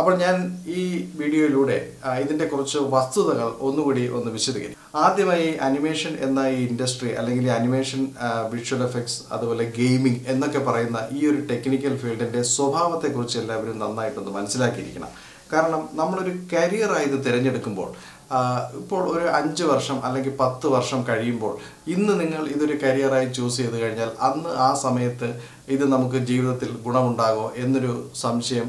അപ്പോൾ ഞാൻ ഈ വീഡിയോയിലൂടെ ഇതിൻ്റെ കുറച്ച് വസ്തുതകൾ ഒന്നുകൂടി ഒന്ന് വിശദീകരിക്കും. ആദ്യമായി അനിമേഷൻ എന്ന ഈ ഇൻഡസ്ട്രി അല്ലെങ്കിൽ അനിമേഷൻ, വിഷ്വൽ എഫക്ട്സ്, അതുപോലെ ഗെയിമിംഗ് എന്നൊക്കെ പറയുന്ന ഈ ഒരു ടെക്നിക്കൽ ഫീൽഡിൻ്റെ സ്വഭാവത്തെക്കുറിച്ച് എല്ലാവരും നന്നായിട്ടൊന്ന് മനസ്സിലാക്കിയിരിക്കണം. കാരണം നമ്മളൊരു കരിയറായി ഇത് തിരഞ്ഞെടുക്കുമ്പോൾ, ഇപ്പോൾ ഒരു 5 വർഷം അല്ലെങ്കിൽ 10 വർഷം കഴിയുമ്പോൾ, ഇന്ന് നിങ്ങൾ ഇതൊരു കരിയറായി ചൂസ് ചെയ്ത് കഴിഞ്ഞാൽ അന്ന് ആ സമയത്ത് ഇത് നമുക്ക് ജീവിതത്തിൽ ഗുണമുണ്ടാകുമോ എന്നൊരു സംശയം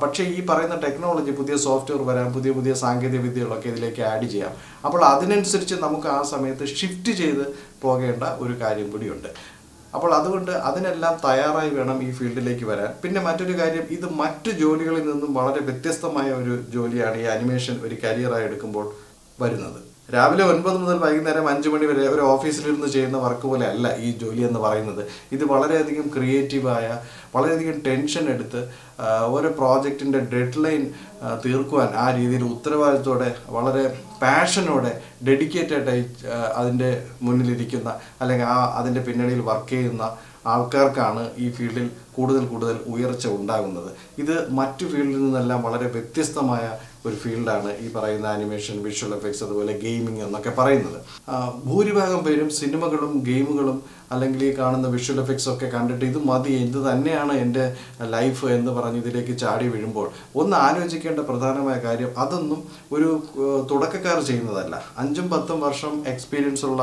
പക്ഷേ ഈ പറയുന്ന ടെക്നോളജി, പുതിയ സോഫ്റ്റ്വെയർ വരാം, പുതിയ പുതിയ സാങ്കേതിക വിദ്യകളൊക്കെ ഇതിലേക്ക് ആഡ് ചെയ്യാം. അപ്പോൾ അതിനനുസരിച്ച് നമുക്ക് ആ സമയത്ത് ഷിഫ്റ്റ് ചെയ്ത് പോകേണ്ട ഒരു കാര്യം കൂടിയുണ്ട്. അപ്പോൾ അതുകൊണ്ട് അതിനെല്ലാം തയ്യാറായി വേണം ഈ ഫീൽഡിലേക്ക് വരാൻ. പിന്നെ മറ്റൊരു കാര്യം, ഇത് മറ്റു ജോലികളിൽ നിന്നും വളരെ വ്യത്യസ്തമായ ഒരു ജോലിയാണ് ഈ അനിമേഷൻ ഒരു കരിയറായി എടുക്കുമ്പോൾ വരുന്നത്. രാവിലെ 9 മുതൽ വൈകുന്നേരം 5 മണി വരെ ഒരു ഓഫീസിലിരുന്ന് ചെയ്യുന്ന വർക്ക് പോലെ അല്ല ഈ ജോലി എന്ന് പറയുന്നത്. ഇത് വളരെയധികം ക്രിയേറ്റീവായ, വളരെയധികം ടെൻഷൻ എടുത്ത് ഓരോ പ്രോജക്റ്റിൻ്റെ ഡെഡ് ലൈൻ തീർക്കുവാൻ ആ രീതിയിൽ ഉത്തരവാദിത്തോടെ, വളരെ പാഷനോടെ, ഡെഡിക്കേറ്റഡായി അതിൻ്റെ മുന്നിലിരിക്കുന്ന അല്ലെങ്കിൽ അതിൻ്റെ പിന്നണിയിൽ വർക്ക് ചെയ്യുന്ന ആൾക്കാർക്കാണ് ഈ ഫീൽഡിൽ കൂടുതൽ ഉയർച്ച ഉണ്ടാകുന്നത്. ഇത് മറ്റു ഫീൽഡിൽ നിന്നെല്ലാം വളരെ വ്യത്യസ്തമായ ഒരു ഫീൽഡാണ് ഈ പറയുന്ന അനിമേഷൻ, വിഷ്വൽ എഫക്ട്സ്, അതുപോലെ ഗെയിമിംഗ് എന്നൊക്കെ പറയുന്നത്. ഭൂരിഭാഗം പേരും സിനിമകളും ഗെയിമുകളും അല്ലെങ്കിൽ ഈ കാണുന്ന വിഷ്വൽ എഫക്ട്സ് ഒക്കെ കണ്ടിട്ട് ഇത് മതി, എന്ത് തന്നെയാണ് എൻ്റെ ലൈഫ് എന്ന് പറഞ്ഞ് ഇതിലേക്ക് ചാടി വീഴുമ്പോൾ ഒന്ന് ആലോചിക്കേണ്ട പ്രധാനമായ കാര്യം, അതൊന്നും ഒരു തുടക്കക്കാർ ചെയ്യുന്നതല്ല. 5-10 വർഷം എക്സ്പീരിയൻസ് ഉള്ള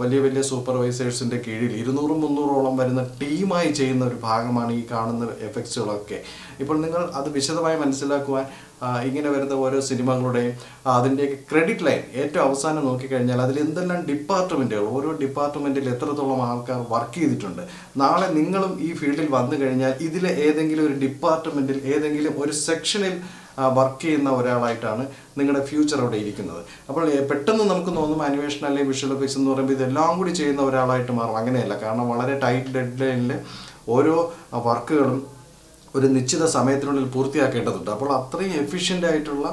വലിയ വലിയ സൂപ്പർവൈസേഴ്സിൻ്റെ കീഴിൽ 200-300ഓളം വരുന്ന ടീമായി ചെയ്യുന്ന ഒരു ഭാഗമാണ് ഈ കാണുന്ന എഫക്ട്സുകളൊക്കെ. ഇപ്പോൾ നിങ്ങൾ അത് വിശദമായി മനസ്സിലാക്കുവാൻ ഇങ്ങനെ വരുന്ന ഓരോ സിനിമകളുടെയും അതിൻ്റെയൊക്കെ ക്രെഡിറ്റ് ലൈൻ ഏറ്റവും അവസാനം നോക്കിക്കഴിഞ്ഞാൽ അതിൽ എന്തെല്ലാം ഡിപ്പാർട്ട്മെൻറ്റുകൾ, ഓരോ ഡിപ്പാർട്ട്മെൻറ്റിൽ എത്രത്തോളം ആൾക്കാർ വർക്ക് ചെയ്തിട്ടുണ്ട്. നാളെ നിങ്ങളും ഈ ഫീൽഡിൽ വന്നു കഴിഞ്ഞാൽ ഇതിലെ ഏതെങ്കിലും ഒരു ഡിപ്പാർട്ട്മെൻറ്റിൽ, ഏതെങ്കിലും ഒരു സെക്ഷനിൽ വർക്ക് ചെയ്യുന്ന ഒരാളായിട്ടാണ് നിങ്ങളുടെ ഫ്യൂച്ചർ അവിടെ ഇരിക്കുന്നത്. അപ്പോൾ പെട്ടെന്ന് നമുക്ക് തോന്നും അനിമേഷൻ അല്ലെങ്കിൽ വിഷ്വൽ എഫക്ട്സ് എന്ന് പറയുമ്പോൾ ഇതെല്ലാം കൂടി ചെയ്യുന്ന ഒരാളായിട്ട് മാറും. അങ്ങനെയല്ല. കാരണം വളരെ ടൈറ്റ് ഡെഡ് ലൈനിൽ ഓരോ വർക്കുകളും ഒരു നിശ്ചിത സമയത്തിനുള്ളിൽ പൂർത്തിയാക്കേണ്ടതുണ്ട്. അപ്പോൾ അത്രയും എഫിഷ്യൻ്റ് ആയിട്ടുള്ള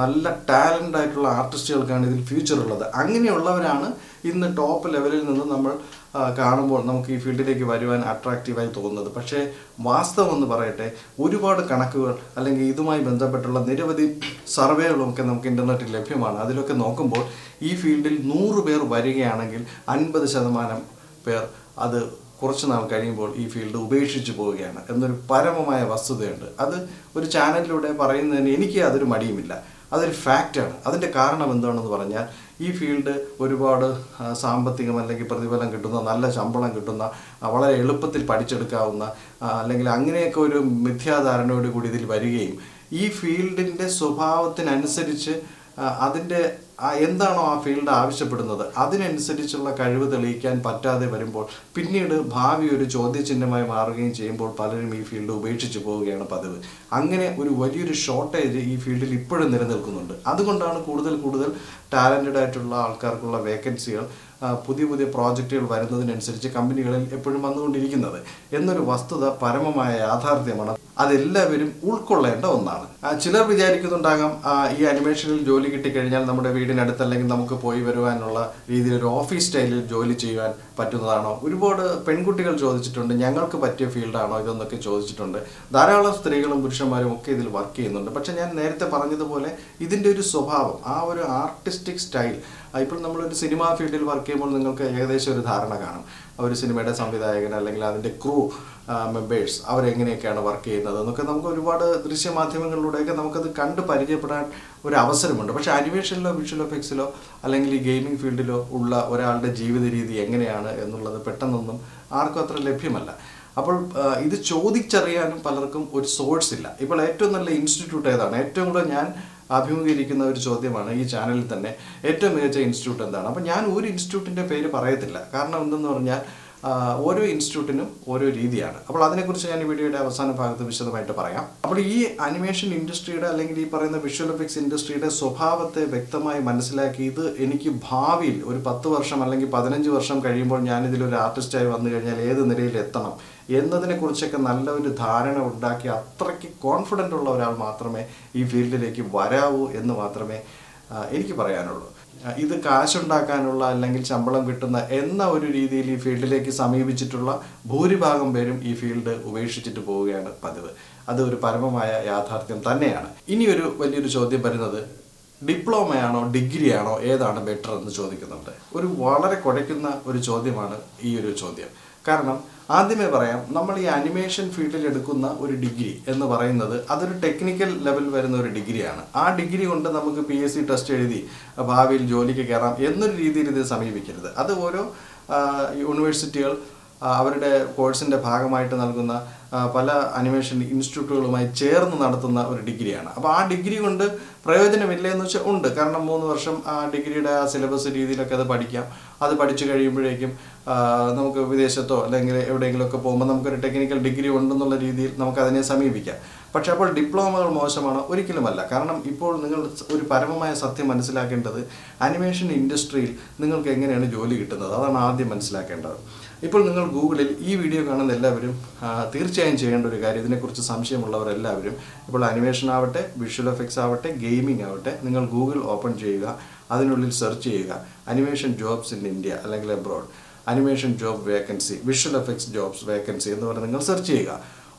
നല്ല ടാലൻ്റ് ആയിട്ടുള്ള ആർട്ടിസ്റ്റുകൾക്കാണ് ഇതിൽ ഫ്യൂച്ചർ ഉള്ളത്. അങ്ങനെയുള്ളവരാണ് ഇന്ന് ടോപ്പ് ലെവലിൽ നിന്ന് നമ്മൾ കാണുമ്പോൾ നമുക്ക് ഈ ഫീൽഡിലേക്ക് വരുവാൻ അട്രാക്റ്റീവായി തോന്നുന്നത്. പക്ഷേ വാസ്തവം എന്ന് പറയട്ടെ, ഒരുപാട് കണക്കുകൾ അല്ലെങ്കിൽ ഇതുമായി ബന്ധപ്പെട്ടുള്ള നിരവധി സർവേകളൊക്കെ നമുക്ക് ഇൻ്റർനെറ്റിൽ ലഭ്യമാണ്. അതിലൊക്കെ നോക്കുമ്പോൾ ഈ ഫീൽഡിൽ 100 പേർ വരികയാണെങ്കിൽ 50% പേർ അത് കുറച്ച് നാൾ കഴിയുമ്പോൾ ഈ ഫീൽഡ് ഉപേക്ഷിച്ച് പോവുകയാണ് എന്നൊരു പരമമായ വസ്തുതയുണ്ട്. അത് ഒരു ചാനലിലൂടെ പറയുന്നതിന് എനിക്ക് അതൊരു മടിയുമില്ല. അതൊരു ഫാക്റ്റാണ്. അതിൻ്റെ കാരണം എന്താണെന്ന് പറഞ്ഞാൽ, ഈ ഫീൽഡ് ഒരുപാട് സാമ്പത്തികം അല്ലെങ്കിൽ പ്രതിഫലം കിട്ടുന്ന, നല്ല ശമ്പളം കിട്ടുന്ന, വളരെ എളുപ്പത്തിൽ പഠിച്ചെടുക്കാവുന്ന, അല്ലെങ്കിൽ അങ്ങനെയൊക്കെ ഒരു മിഥ്യാധാരണയോടുകൂടി ഇതിൽ വരികയും ഈ ഫീൽഡിൻ്റെ സ്വഭാവത്തിനനുസരിച്ച് അതിൻ്റെ എന്താണോ ആ ഫീൽഡ് ആവശ്യപ്പെടുന്നത് അതിനനുസരിച്ചുള്ള കഴിവ് തെളിയിക്കാൻ പറ്റാതെ വരുമ്പോൾ പിന്നീട് ഭാവി ഒരു ചോദ്യചിഹ്നമായി മാറുകയും ചെയ്യുമ്പോൾ പലരും ഈ ഫീൽഡ് ഉപേക്ഷിച്ച് പോവുകയാണ് പതിവ്. അങ്ങനെ ഒരു വലിയൊരു ഷോർട്ടേജ് ഈ ഫീൽഡിൽ ഇപ്പോഴും നിലനിൽക്കുന്നുണ്ട്. അതുകൊണ്ടാണ് കൂടുതൽ ടാലൻറ്റഡ് ആയിട്ടുള്ള ആൾക്കാർക്കുള്ള വേക്കൻസികൾ, പുതിയ പ്രോജക്റ്റുകൾ വരുന്നതിനനുസരിച്ച് കമ്പനികളിൽ എപ്പോഴും വന്നുകൊണ്ടിരിക്കുന്നത് എന്നൊരു വസ്തുത പരമമായ യാഥാർത്ഥ്യമാണ്. അതെല്ലാവരും ഉൾക്കൊള്ളേണ്ട ഒന്നാണ്. ചിലർ വിചാരിക്കുന്നുണ്ടാകാം, ഈ അനിമേഷനിൽ ജോലി കിട്ടിക്കഴിഞ്ഞാൽ നമ്മുടെ വീടിനടുത്ത് അല്ലെങ്കിൽ നമുക്ക് പോയി വരുവാനുള്ള രീതിയിൽ ഒരു ഓഫീസ് സ്റ്റൈലിൽ ജോലി ചെയ്യുവാൻ പറ്റുന്നതാണോ. ഒരുപാട് പെൺകുട്ടികൾ ചോദിച്ചിട്ടുണ്ട്, ഞങ്ങൾക്ക് പറ്റിയ ഫീൽഡാണോ ഇതെന്നൊക്കെ ചോദിച്ചിട്ടുണ്ട്. ധാരാളം സ്ത്രീകളും പുരുഷന്മാരും ഒക്കെ ഇതിൽ വർക്ക് ചെയ്യുന്നുണ്ട്. പക്ഷേ ഞാൻ നേരത്തെ പറഞ്ഞതുപോലെ ഇതിൻ്റെ ഒരു സ്വഭാവം, ആ ഒരു ആർട്ടിസ്റ്റിക് സ്റ്റൈൽ, ഇപ്പോൾ നമ്മളൊരു സിനിമാ ഫീൽഡിൽ വർക്ക് ചെയ്യുമ്പോൾ നിങ്ങൾക്ക് ഏകദേശം ഒരു ധാരണ കാണും. അവർ സിനിമയുടെ സംവിധായകൻ അല്ലെങ്കിൽ അതിൻ്റെ ക്രൂ മെമ്പേഴ്സ് അവരെങ്ങനെയൊക്കെയാണ് വർക്ക് ചെയ്യുന്നത് എന്നൊക്കെ നമുക്ക് ഒരുപാട് ദൃശ്യമാധ്യമങ്ങളിലൂടെയൊക്കെ നമുക്കത് കണ്ട് പരിചയപ്പെടാൻ ഒരു അവസരമുണ്ട്. പക്ഷേ ആനിമേഷനിലോ വിഷ്വൽ എഫക്ട്സിലോ അല്ലെങ്കിൽ ഈ ഗെയിമിംഗ് ഫീൽഡിലോ ഉള്ള ഒരാളുടെ ജീവിത രീതി എങ്ങനെയാണ് എന്നുള്ളത് പെട്ടെന്നൊന്നും ആർക്കും അത്ര ലഭ്യമല്ല. അപ്പോൾ ഇത് ചോദിച്ചറിയാനും പലർക്കും ഒരു സോഴ്സ് ഇല്ല. ഇപ്പോൾ ഏറ്റവും നല്ല ഇൻസ്റ്റിറ്റ്യൂട്ട് ഏതാണ്? ഏറ്റവും കൂടെ ഞാൻ അഭിമുഖീകരിക്കുന്ന ഒരു ചോദ്യമാണ് ഈ ചാനലിൽ തന്നെ ഏറ്റവും മികച്ച ഇൻസ്റ്റിറ്റ്യൂട്ട് എന്താണ്. അപ്പോൾ ഞാൻ ഒരു ഇൻസ്റ്റിറ്റ്യൂട്ടിൻ്റെ പേര് പറയത്തില്ല. കാരണം എന്തെന്ന് പറഞ്ഞാൽ ഓരോ ഇൻസ്റ്റിറ്റ്യൂട്ടിനും ഓരോ രീതിയാണ്. അപ്പോൾ അതിനെക്കുറിച്ച് ഞാൻ ഈ വീഡിയോയുടെ അവസാന ഭാഗത്ത് വിശദമായിട്ട് പറയാം. അപ്പോൾ ഈ അനിമേഷൻ ഇൻഡസ്ട്രിയുടെ അല്ലെങ്കിൽ ഈ പറയുന്ന വിഷ്വൽ എഫക്ട്സ് ഇൻഡസ്ട്രിയുടെ സ്വഭാവത്തെ വ്യക്തമായി മനസ്സിലാക്കി ഇത് എനിക്ക് ഭാവിയിൽ ഒരു 10 വർഷം അല്ലെങ്കിൽ 15 വർഷം കഴിയുമ്പോൾ ഞാനിതിലൊരു ആർട്ടിസ്റ്റായി വന്നു കഴിഞ്ഞാൽ ഏത് നിലയിൽ എത്തണം എന്നതിനെക്കുറിച്ചൊക്കെ നല്ലൊരു ധാരണ ഉണ്ടാക്കി അത്രയ്ക്ക് കോൺഫിഡൻ്റ് ഉള്ള ഒരാൾ മാത്രമേ ഈ ഫീൽഡിലേക്ക് വരാവൂ എന്ന് മാത്രമേ എനിക്ക് പറയാനുള്ളൂ. ഇത് കാശുണ്ടാക്കാനുള്ള അല്ലെങ്കിൽ ശമ്പളം കിട്ടുന്ന എന്ന ഒരു രീതിയിൽ ഈ ഫീൽഡിലേക്ക് സമീപിച്ചിട്ടുള്ള ഭൂരിഭാഗം പേരും ഈ ഫീൽഡ് ഉപേക്ഷിച്ചിട്ട് പോവുകയാണ് പതിവ്. അത് ഒരു പരമമായ യാഥാർത്ഥ്യം തന്നെയാണ്. ഇനിയൊരു വലിയൊരു ചോദ്യം വരുന്നത് ഡിപ്ലോമയാണോ ഡിഗ്രിയാണോ ഏതാണ് ബെറ്റർ എന്ന് ചോദിക്കുന്നുണ്ട്. ഒരു വളരെ കുഴയ്ക്കുന്ന ഒരു ചോദ്യമാണ് ഈ ഒരു ചോദ്യം. കാരണം ആദ്യമേ പറയാം, നമ്മൾ ഈ അനിമേഷൻ ഫീൽഡിൽ എടുക്കുന്ന ഒരു ഡിഗ്രി എന്ന് പറയുന്നത് അതൊരു ടെക്നിക്കൽ ലെവൽ വരുന്ന ഒരു ഡിഗ്രിയാണ്. ആ ഡിഗ്രി കൊണ്ട് നമുക്ക് PSC ടെസ്റ്റ് എഴുതി ഭാവിയിൽ ജോലിക്ക് കയറാം എന്നൊരു രീതിയിൽ ഇത് സമീപിക്കരുത്. അത് ഓരോ യൂണിവേഴ്സിറ്റികൾ അവരുടെ കോഴ്സിൻ്റെ ഭാഗമായിട്ട് നൽകുന്ന പല അനിമേഷൻ ഇൻസ്റ്റിറ്റ്യൂട്ടുകളുമായി ചേർന്ന് നടത്തുന്ന ഒരു ഡിഗ്രിയാണ്. അപ്പോൾ ആ ഡിഗ്രി കൊണ്ട് പ്രയോജനമില്ല എന്ന് വെച്ചാൽ ഉണ്ട്. കാരണം 3 വർഷം ആ ഡിഗ്രിയുടെ ആ സിലബസ് രീതിയിലൊക്കെ അത് പഠിക്കാം. അത് പഠിച്ചു കഴിയുമ്പോഴേക്കും നമുക്ക് വിദേശത്തോ അല്ലെങ്കിൽ എവിടെയെങ്കിലുമൊക്കെ പോകുമ്പോൾ നമുക്കൊരു ടെക്നിക്കൽ ഡിഗ്രി ഉണ്ടെന്നുള്ള രീതിയിൽ നമുക്കതിനെ സമീപിക്കാം. പക്ഷേ അപ്പോൾ ഡിപ്ലോമകൾ മോശമാണോ? ഒരിക്കലുമല്ല. കാരണം ഇപ്പോൾ നിങ്ങൾ ഒരു പരമമായ സത്യം മനസ്സിലാക്കേണ്ടത് അനിമേഷൻ ഇൻഡസ്ട്രിയിൽ നിങ്ങൾക്ക് എങ്ങനെയാണ് ജോലി കിട്ടുന്നത്, അതാണ് ആദ്യം മനസ്സിലാക്കേണ്ടത്. ഇപ്പോൾ നിങ്ങൾ ഗൂഗിളിൽ ഈ വീഡിയോ കാണുന്ന എല്ലാവരും തീർച്ചയായും ചെയ്യേണ്ട ഒരു കാര്യം, ഇതിനെക്കുറിച്ച് സംശയമുള്ളവരെല്ലാവരും ഇപ്പോൾ അനിമേഷൻ ആവട്ടെ, വിഷ്വൽ എഫക്ട്സ് ആവട്ടെ, ഗെയിമിംഗ് ആവട്ടെ, നിങ്ങൾ ഗൂഗിൾ ഓപ്പൺ ചെയ്യുക, അതിനുള്ളിൽ സെർച്ച് ചെയ്യുക അനിമേഷൻ ജോബ്സ് ഇൻ ഇന്ത്യ അല്ലെങ്കിൽ abroad, animation job vacancy, visual effects jobs vacancy എന്ന് പറഞ്ഞ് നിങ്ങൾ സെർച്ച് ചെയ്യുക.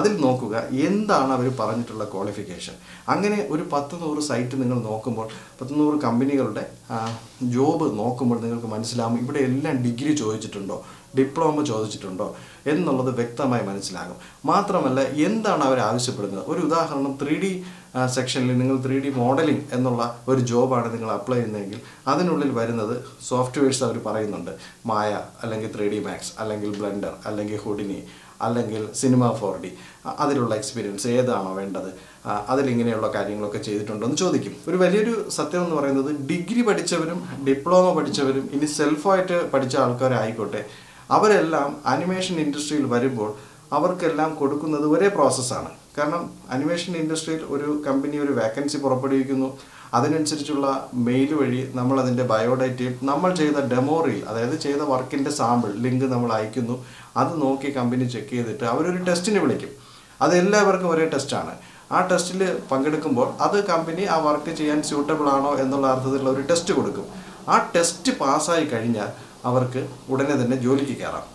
അതിൽ നോക്കുക എന്താണ് അവർ പറഞ്ഞിട്ടുള്ള ക്വാളിഫിക്കേഷൻ. അങ്ങനെ ഒരു 100 സൈറ്റ് നിങ്ങൾ നോക്കുമ്പോൾ 100 കമ്പനികളുടെ ജോബ് നോക്കുമ്പോൾ നിങ്ങൾക്ക് മനസ്സിലാകും ഇവിടെ എല്ലാം ഡിഗ്രി ചോദിച്ചിട്ടുണ്ടോ, ഡിപ്ലോമ ചോദിച്ചിട്ടുണ്ടോ എന്നുള്ളത് വ്യക്തമായി മനസ്സിലാകും. മാത്രമല്ല എന്താണ് അവർ ആവശ്യപ്പെടുന്നത്. ഒരു ഉദാഹരണം, 3D സെക്ഷനിൽ നിങ്ങൾ 3D മോഡലിംഗ് എന്നുള്ള ഒരു ജോബാണ് നിങ്ങൾ അപ്ലൈ ചെയ്യുന്നതെങ്കിൽ അതിനുള്ളിൽ വരുന്നത് സോഫ്റ്റ്വെയർസ് അവർ പറയുന്നുണ്ട്, മായ അല്ലെങ്കിൽ 3D Max അല്ലെങ്കിൽ ബ്ലെൻഡർ അല്ലെങ്കിൽ ഹുഡിനി അല്ലെങ്കിൽ സിനിമ 4D, അതിലുള്ള എക്സ്പീരിയൻസ് ഏതാണോ വേണ്ടത്, അതിലിങ്ങനെയുള്ള കാര്യങ്ങളൊക്കെ ചെയ്തിട്ടുണ്ടോ എന്ന് ചോദിക്കും. ഒരു വലിയൊരു സത്യം എന്ന് പറയുന്നത് ഡിഗ്രി പഠിച്ചവരും ഡിപ്ലോമ പഠിച്ചവരും ഇനി സെൽഫായിട്ട് പഠിച്ച ആൾക്കാരായിക്കോട്ടെ, അവരെല്ലാം അനിമേഷൻ ഇൻഡസ്ട്രിയിൽ വരുമ്പോൾ അവർക്കെല്ലാം കൊടുക്കുന്നത് ഒരേ പ്രോസസ്സാണ്. കാരണം അനിമേഷൻ ഇൻഡസ്ട്രിയിൽ ഒരു കമ്പനി ഒരു വേക്കൻസി പുറപ്പെടുവിക്കുന്നു, അതിനനുസരിച്ചുള്ള മെയിൽ വഴി നമ്മൾ അതിൻ്റെ ബയോഡേറ്റയും നമ്മൾ ചെയ്ത ഡെമോ റീൽ, അതായത് ചെയ്ത വർക്കിൻ്റെ സാമ്പിൾ ലിങ്ക് നമ്മൾ അയക്കുന്നു. അത് നോക്കി കമ്പനി ചെക്ക് ചെയ്തിട്ട് അവരൊരു ടെസ്റ്റിന് വിളിക്കും. അത് എല്ലാവർക്കും ഒരേ ടെസ്റ്റാണ്. ആ ടെസ്റ്റിൽ പങ്കെടുക്കുമ്പോൾ അത് കമ്പനി ആ വർക്ക് ചെയ്യാൻ സ്യൂട്ടബിൾ ആണോ എന്നുള്ള അർത്ഥത്തിലുള്ള ഒരു ടെസ്റ്റ് കൊടുക്കും. ആ ടെസ്റ്റ് പാസ്സായി കഴിഞ്ഞാൽ അവർക്ക് ഉടനെ തന്നെ ജോലിക്ക് കയറാം.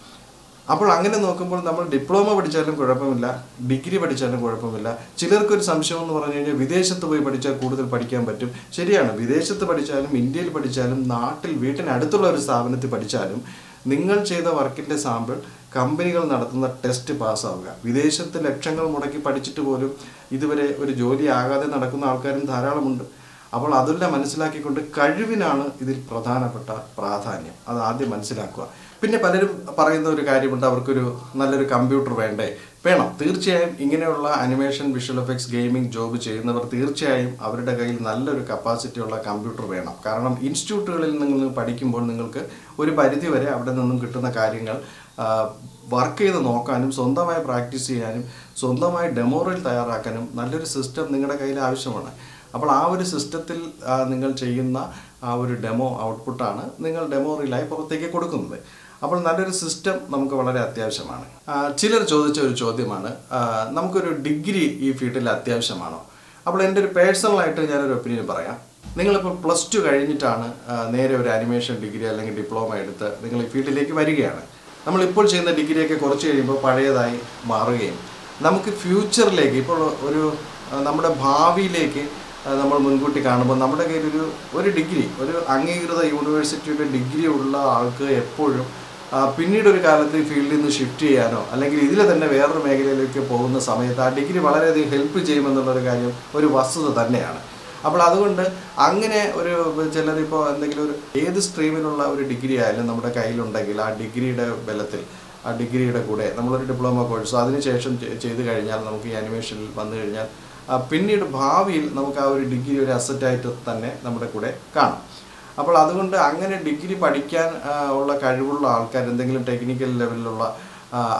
അപ്പോൾ അങ്ങനെ നോക്കുമ്പോൾ നമ്മൾ ഡിപ്ലോമ പഠിച്ചാലും കുഴപ്പമില്ല, ഡിഗ്രി പഠിച്ചാലും കുഴപ്പമില്ല. ചിലർക്കൊരു സംശയം എന്ന് പറഞ്ഞു കഴിഞ്ഞാൽ വിദേശത്ത് പോയി പഠിച്ചാൽ കൂടുതൽ പഠിക്കാൻ പറ്റും. ശരിയാണ്, വിദേശത്ത് പഠിച്ചാലും ഇന്ത്യയിൽ പഠിച്ചാലും നാട്ടിൽ വീട്ടിനടുത്തുള്ള ഒരു സ്ഥാപനത്തിൽ പഠിച്ചാലും നിങ്ങൾ ചെയ്ത വർക്കിൻ്റെ സാമ്പിൾ കമ്പനികൾ നടത്തുന്ന ടെസ്റ്റ് പാസ്സാവുക. വിദേശത്ത് ലക്ഷങ്ങൾ മുടക്കി പഠിച്ചിട്ട് പോലും ഇതുവരെ ഒരു ജോലി ആകാതെ നടക്കുന്ന ആൾക്കാരും ധാരാളമുണ്ട്. അപ്പോൾ അതെല്ലാം മനസ്സിലാക്കിക്കൊണ്ട് കഴിവിനാണ് ഇതിൽ പ്രധാനപ്പെട്ട പ്രാധാന്യം, അത് ആദ്യം മനസ്സിലാക്കുക. പിന്നെ പലരും പറയുന്ന ഒരു കാര്യമുണ്ട്, അവർക്കൊരു നല്ലൊരു കമ്പ്യൂട്ടർ വേണം. തീർച്ചയായും ഇങ്ങനെയുള്ള animation, visual effects, gaming job ചെയ്യുന്നവർ തീർച്ചയായും അവരുടെ കയ്യിൽ നല്ലൊരു കപ്പാസിറ്റിയുള്ള കമ്പ്യൂട്ടർ വേണം. കാരണം ഇൻസ്റ്റിറ്റ്യൂട്ടുകളിൽ നിങ്ങൾ പഠിക്കുമ്പോൾ നിങ്ങൾക്ക് ഒരു പരിധിവരെ അവിടെ നിന്നും കിട്ടുന്ന കാര്യങ്ങൾ വർക്ക് ചെയ്ത് നോക്കാനും സ്വന്തമായി പ്രാക്ടീസ് ചെയ്യാനും സ്വന്തമായി ഡെമോറിൽ തയ്യാറാക്കാനും നല്ലൊരു സിസ്റ്റം നിങ്ങളുടെ കയ്യിൽ ആവശ്യമാണ്. അപ്പോൾ ആ ഒരു സിസ്റ്റത്തിൽ നിങ്ങൾ ചെയ്യുന്ന ആ ഒരു ഡെമോ ഔട്ട്പുട്ടാണ് നിങ്ങൾ ഡെമോ റീലായി പുറത്തേക്ക് കൊടുക്കുന്നത്. അപ്പോൾ നല്ലൊരു സിസ്റ്റം നമുക്ക് വളരെ അത്യാവശ്യമാണ്. ചിലർ ചോദിച്ച ഒരു ചോദ്യമാണ്, നമുക്കൊരു ഡിഗ്രി ഈ ഫീൽഡിൽ അത്യാവശ്യമാണോ? അപ്പോൾ എൻ്റെ ഒരു പേഴ്സണൽ ആയിട്ട് ഞാൻ ഒരു ഒപ്പീനിയൻ പറയാം. നിങ്ങൾ ഇപ്പോൾ +2 കഴിഞ്ഞിട്ടാണ് നേരെ ഒരു ആനിമേഷൻ ഡിഗ്രി അല്ലെങ്കിൽ ഡിപ്ലോമ എടുത്ത് നിങ്ങൾ ഈ ഫീൽഡിലേക്ക് വരികയാണ്. നമ്മൾ ഇപ്പോൾ ചെയ്യുന്ന ഡിഗ്രിയൊക്കെ കുറച്ച് കഴിയുമ്പോൾ പഴയതായി മാറുകയും നമുക്ക് ഫ്യൂച്ചറിലേക്ക് ഇപ്പോൾ ഒരു നമ്മുടെ ഭാവിയിലേക്ക് നമ്മൾ മുൻകൂട്ടി കാണുമ്പോൾ നമ്മുടെ കയ്യിൽ ഒരു ഡിഗ്രി, ഒരു അംഗീകൃത യൂണിവേഴ്സിറ്റിയുടെ ഡിഗ്രി ഉള്ള ആൾക്ക് എപ്പോഴും പിന്നീട് ഒരു കാലത്ത് ഈ ഫീൽഡിൽ നിന്ന് ഷിഫ്റ്റ് ചെയ്യാനോ അല്ലെങ്കിൽ ഇതിൽ തന്നെ വേറൊരു മേഖലയിലേക്ക് പോകുന്ന സമയത്ത് ആ ഡിഗ്രി വളരെയധികം ഹെൽപ്പ് ചെയ്യുമെന്നുള്ളൊരു കാര്യം ഒരു വസ്തുത തന്നെയാണ്. അപ്പോൾ അതുകൊണ്ട് അങ്ങനെ ഒരു ചിലരിപ്പോൾ എന്തെങ്കിലും ഒരു ഏത് സ്ട്രീമിലുള്ള ഒരു ഡിഗ്രി ആയാലും നമ്മുടെ കയ്യിലുണ്ടെങ്കിൽ ആ ഡിഗ്രിയുടെ ബലത്തിൽ, ആ ഡിഗ്രിയുടെ കൂടെ നമ്മളൊരു ഡിപ്ലോമ കോഴ്സോ അതിനുശേഷം ചെയ്ത് കഴിഞ്ഞാൽ നമുക്ക് ഈ ആനിമേഷനിൽ വന്നു കഴിഞ്ഞാൽ പിന്നീട് ഭാവിയിൽ നമുക്ക് ആ ഒരു ഡിഗ്രി ഒരു അസറ്റായിട്ട് തന്നെ നമ്മുടെ കൂടെ കാണാം. അപ്പോൾ അതുകൊണ്ട് അങ്ങനെ ഡിഗ്രി പഠിക്കാൻ ഉള്ള കഴിവുള്ള ആൾക്കാർ എന്തെങ്കിലും ടെക്നിക്കൽ ലെവലിലുള്ള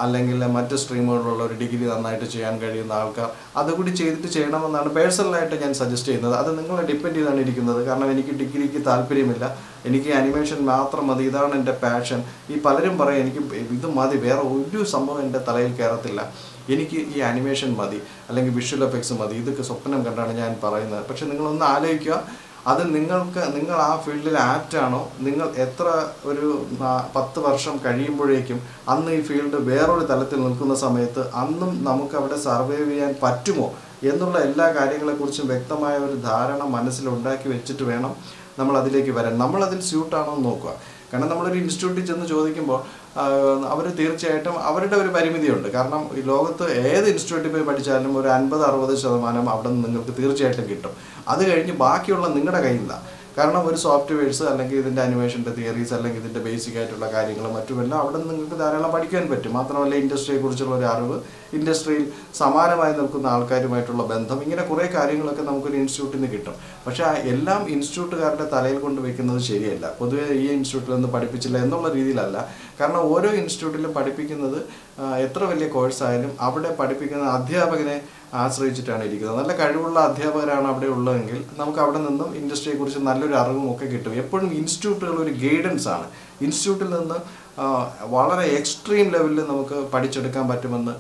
അല്ലെങ്കിൽ മറ്റ് സ്ട്രീമുകളിലുള്ള ഒരു ഡിഗ്രി നന്നായിട്ട് ചെയ്യാൻ കഴിയുന്ന ആൾക്കാർ അതുകൂടി ചെയ്തിട്ട് ചെയ്യണമെന്നാണ് പേഴ്സണലായിട്ട് ഞാൻ സജസ്റ്റ് ചെയ്യുന്നത്. അത് നിങ്ങളെ ഡിപ്പെൻഡ് ചെയ്താണ് ഇരിക്കുന്നത്. കാരണം എനിക്ക് ഡിഗ്രിക്ക് താല്പര്യമില്ല, എനിക്ക് ആനിമേഷൻ മാത്രം മതി, ഇതാണ് എൻ്റെ പാഷൻ. ഈ പലരും പറയും എനിക്ക് ഇത് മതി, വേറെ ഒരു സംഭവം എൻ്റെ തലയിൽ കയറത്തില്ല, എനിക്ക് ഈ ആനിമേഷൻ മതി അല്ലെങ്കിൽ വിഷ്വൽ എഫക്ട്സ് മതി, ഇതൊക്കെ സ്വപ്നം കണ്ടാണ് ഞാൻ പറയുന്നത്. പക്ഷെ നിങ്ങളൊന്ന് ആലോചിക്കുക, അത് നിങ്ങൾ ആ ഫീൽഡിൽ ആപ്റ്റാണോ, നിങ്ങൾ എത്ര ഒരു 10 വർഷം കഴിയുമ്പോഴേക്കും അന്ന് ഈ ഫീൽഡ് വേറൊരു തലത്തിൽ നിൽക്കുന്ന സമയത്ത് അന്നും നമുക്ക് അവിടെ സർവൈവ് ചെയ്യാൻ പറ്റുമോ എന്നുള്ള എല്ലാ കാര്യങ്ങളെക്കുറിച്ചും വ്യക്തമായ ഒരു ധാരണ മനസ്സിലുണ്ടാക്കി വെച്ചിട്ട് വേണം നമ്മൾ അതിലേക്ക് വരാൻ. നമ്മളതിൽ സ്യൂട്ടാണോ എന്ന് നോക്കുക. കാരണം നമ്മളൊരു ഇൻസ്റ്റിറ്റ്യൂട്ടിൽ ചെന്ന് ചോദിക്കുമ്പോൾ അവർ തീർച്ചയായിട്ടും അവരുടെ ഒരു പരിമിതിയുണ്ട്. കാരണം ഈ ലോകത്ത് ഏത് ഇൻസ്റ്റിറ്റ്യൂട്ടിൽ പോയി പഠിച്ചാലും ഒരു 50-60% അവിടെ നിന്ന് നിങ്ങൾക്ക് തീർച്ചയായിട്ടും കിട്ടും. അത് കഴിഞ്ഞ് ബാക്കിയുള്ള നിങ്ങളുടെ കയ്യിലാണ്. കാരണം ഒരു സോഫ്റ്റ്വെയർസ് അല്ലെങ്കിൽ ഇതിൻ്റെ അനിമേഷൻ്റെ തിയറീസ് അല്ലെങ്കിൽ ഇതിൻ്റെ ബേസിക് ആയിട്ടുള്ള കാര്യങ്ങൾ മറ്റുമെല്ലാം അവിടെ നിന്ന് നിങ്ങൾക്ക് ധാരാളം പഠിക്കാൻ പറ്റും. മാത്രമല്ല ഇൻഡസ്ട്രിയെക്കുറിച്ചുള്ള ഒരു അറിവ്, ഇൻഡസ്ട്രിയിൽ സമാനമായി നിൽക്കുന്ന ആൾക്കാരുമായിട്ടുള്ള ബന്ധം, ഇങ്ങനെ കുറേ കാര്യങ്ങളൊക്കെ നമുക്കൊരു ഇൻസ്റ്റിറ്റ്യൂട്ടിൽ നിന്ന് കിട്ടും. പക്ഷേ എല്ലാം ഇൻസ്റ്റിറ്റ്യൂട്ടുകാരുടെ തലയിൽ കൊണ്ട് വയ്ക്കുന്നത് ശരിയല്ല. പൊതുവേ ഈ ഇൻസ്റ്റിറ്റ്യൂട്ടിൽ നിന്ന് പഠിപ്പിച്ചില്ല എന്നുള്ള രീതിയിലല്ല. കാരണം ഓരോ ഇൻസ്റ്റിറ്റ്യൂട്ടിലും പഠിപ്പിക്കുന്നത് എത്ര വലിയ കോഴ്സായാലും അവിടെ പഠിപ്പിക്കുന്ന അധ്യാപകനെ ആശ്രയിച്ചിട്ടാണ് ഇരിക്കുന്നത്. നല്ല കഴിവുള്ള അധ്യാപകരാണ് അവിടെ ഉള്ളതെങ്കിൽ നമുക്ക് അവിടെ നിന്നും ഇൻഡസ്ട്രിയെക്കുറിച്ച് നല്ലൊരു അറിവും ഒക്കെ കിട്ടും. എപ്പോഴും ഇൻസ്റ്റിറ്റ്യൂട്ടുകൾ ഒരു ഗൈഡൻസ് ആണ്. ഇൻസ്റ്റിറ്റ്യൂട്ടിൽ നിന്ന് വളരെ എക്സ്ട്രീം ലെവലിൽ നമുക്ക് പഠിച്ചെടുക്കാൻ പറ്റുമെന്ന്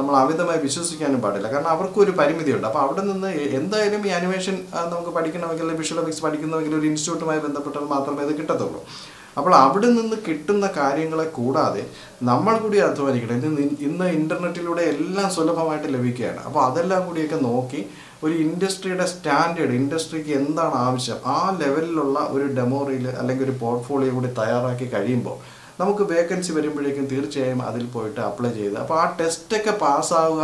നമ്മൾ അമിതമായി വിശ്വസിക്കാനും പാടില്ല. കാരണം അവർക്കൊരു പരിമിതിയുണ്ട്. അപ്പോൾ അവിടെ നിന്ന് എന്തായാലും ഈ ആനിമേഷൻ നമുക്ക് പഠിക്കണമെങ്കിൽ, വിഷ്വൽ എഫക്ട്സ് പഠിക്കണമെങ്കിൽ ഒരു ഇൻസ്റ്റിറ്റ്യൂട്ടുമായി ബന്ധപ്പെട്ടാൽ മാത്രമേ അത് കിട്ടത്തുള്ളൂ. അപ്പോൾ അവിടെ നിന്ന് കിട്ടുന്ന കാര്യങ്ങളെ കൂടാതെ നമ്മൾ കൂടി അധ്വാനിക്കണം. ഇന്ന് ഇൻ്റർനെറ്റിലൂടെ എല്ലാം സുലഭമായിട്ട് ലഭിക്കുകയാണ്. അപ്പോൾ അതെല്ലാം കൂടിയൊക്കെ നോക്കി ഒരു ഇൻഡസ്ട്രിയുടെ സ്റ്റാൻഡേർഡ്, ഇൻഡസ്ട്രിക്ക് എന്താണ് ആവശ്യം, ആ ലെവലിലുള്ള ഒരു ഡെമോ റീൽ അല്ലെങ്കിൽ ഒരു പോർട്ട്ഫോളിയോ കൂടി തയ്യാറാക്കി കഴിയുമ്പോൾ നമുക്ക് വേക്കൻസി വരുമ്പോഴേക്കും തീർച്ചയായും അതിൽ പോയിട്ട് അപ്ലൈ ചെയ്ത് അപ്പോൾ ആ ടെസ്റ്റൊക്കെ പാസ്സാവുക